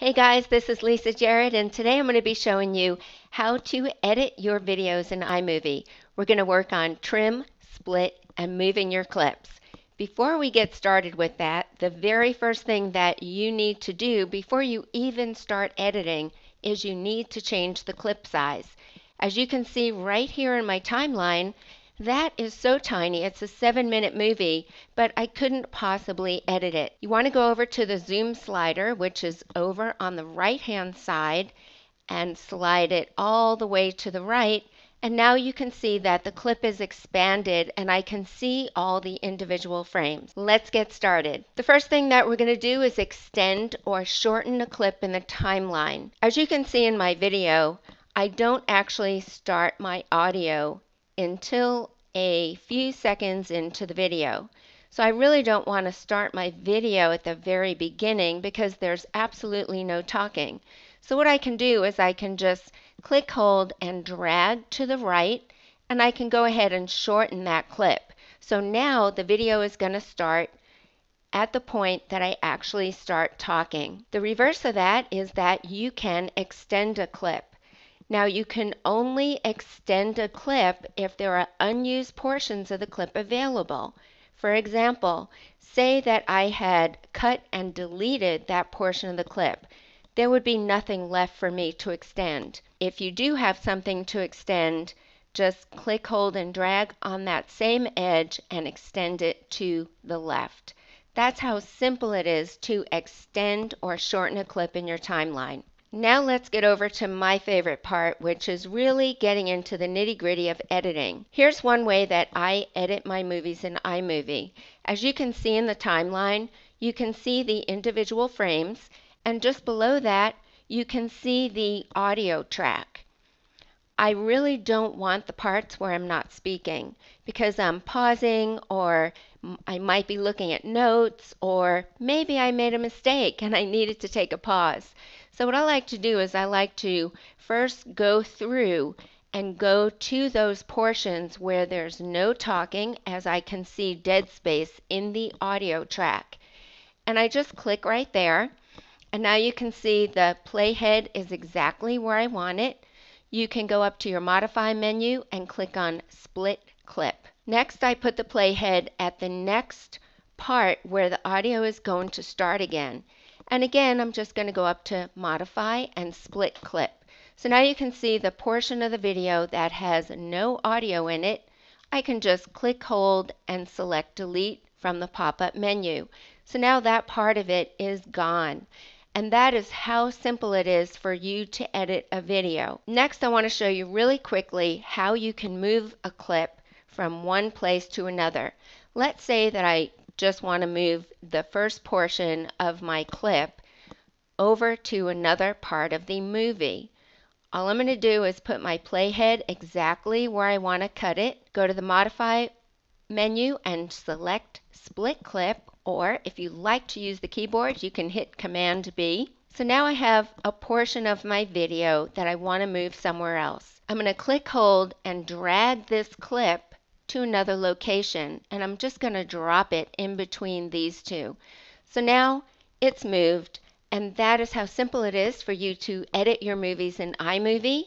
Hey guys, this is Lisa Jarrett, and today I'm going to be showing you how to edit your videos in iMovie. We're going to work on trim, split, and moving your clips. Before we get started with that, the very first thing that you need to do before you even start editing is you need to change the clip size. As you can see right here in my timeline, that is so tiny. It's a 7-minute movie, but I couldn't possibly edit it. You want to go over to the zoom slider, which is over on the right-hand side, and slide it all the way to the right. And now you can see that the clip is expanded and I can see all the individual frames. Let's get started. The first thing that we're going to do is extend or shorten a clip in the timeline. As you can see in my video, I don't actually start my audio until a few seconds into the video. So I really don't want to start my video at the very beginning because there's absolutely no talking. So what I can do is I can just click, hold, and drag to the right, and I can go ahead and shorten that clip. So now the video is going to start at the point that I actually start talking. The reverse of that is that you can extend a clip. Now you can only extend a clip if there are unused portions of the clip available. For example, say that I had cut and deleted that portion of the clip. There would be nothing left for me to extend. If you do have something to extend, just click, hold, and drag on that same edge and extend it to the left. That's how simple it is to extend or shorten a clip in your timeline. Now let's get over to my favorite part, which is really getting into the nitty-gritty of editing. Here's one way that I edit my movies in iMovie. As you can see in the timeline, you can see the individual frames, and just below that, you can see the audio track. I really don't want the parts where I'm not speaking because I'm pausing, or I might be looking at notes, or maybe I made a mistake and I needed to take a pause. So what I like to do is I like to first go through and go to those portions where there's no talking, as I can see dead space in the audio track. And I just click right there. And now you can see the playhead is exactly where I want it. You can go up to your Modify menu and click on Split Clip. Next, I put the playhead at the next part where the audio is going to start again. And again, I'm just going to go up to Modify and Split Clip. So now you can see the portion of the video that has no audio in it. I can just click, hold, and select Delete from the pop-up menu. So now that part of it is gone. And that is how simple it is for you to edit a video. Next, I want to show you really quickly how you can move a clip from one place to another. Let's say that I just want to move the first portion of my clip over to another part of the movie. All I'm going to do is put my playhead exactly where I want to cut it, go to the Modify menu and select Split Clip, or if you like to use the keyboard, you can hit Command B. So now I have a portion of my video that I want to move somewhere else. I'm going to click, hold, and drag this clip to another location, and I'm just going to drop it in between these two. So now it's moved, and that is how simple it is for you to edit your movies in iMovie.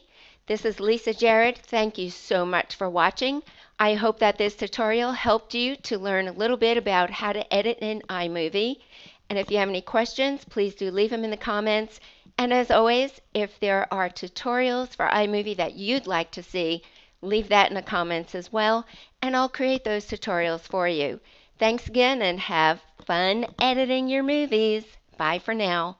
This is Lisa Jarrett. Thank you so much for watching. I hope that this tutorial helped you to learn a little bit about how to edit in iMovie. And if you have any questions, please do leave them in the comments. And as always, if there are tutorials for iMovie that you'd like to see, leave that in the comments as well, and I'll create those tutorials for you. Thanks again, and have fun editing your movies. Bye for now.